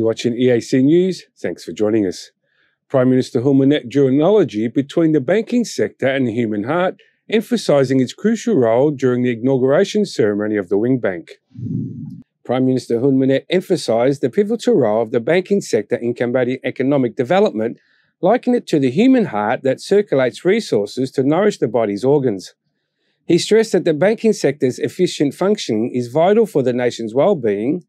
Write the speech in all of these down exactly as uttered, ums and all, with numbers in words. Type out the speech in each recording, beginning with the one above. You're watching E A C News. Thanks for joining us. Prime Minister Hun Manet drew an analogy between the banking sector and the human heart, emphasising its crucial role during the inauguration ceremony of the Wing Bank. Prime Minister Hun Manet emphasised the pivotal role of the banking sector in Cambodian economic development, likening it to the human heart that circulates resources to nourish the body's organs. He stressed that the banking sector's efficient functioning is vital for the nation's well-being.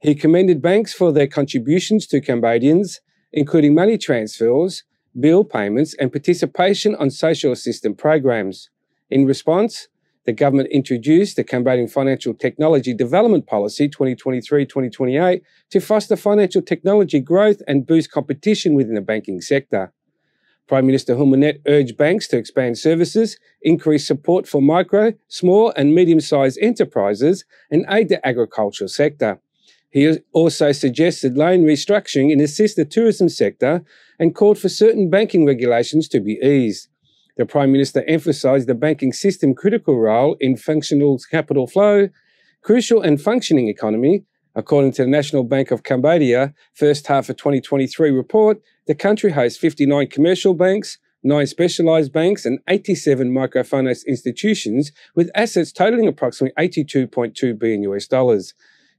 He commended banks for their contributions to Cambodians, including money transfers, bill payments and participation on social assistance programs. In response, the government introduced the Cambodian Financial Technology Development Policy twenty twenty-three to twenty twenty-eight to foster financial technology growth and boost competition within the banking sector. Prime Minister Hun Manet urged banks to expand services, increase support for micro, small and medium-sized enterprises and aid the agricultural sector. He also suggested loan restructuring and assist the tourism sector and called for certain banking regulations to be eased. The Prime Minister emphasised the banking system's critical role in functional capital flow, crucial and functioning economy. According to the National Bank of Cambodia, first half of twenty twenty-three report, the country hosts fifty-nine commercial banks, nine specialised banks and eighty-seven microfinance institutions with assets totalling approximately eighty-two point two billion US dollars.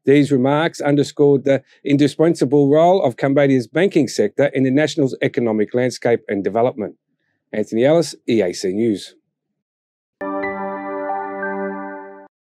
These remarks underscored the indispensable role of Cambodia's banking sector in the nation's economic landscape and development. Anthony Ellis, E A C News.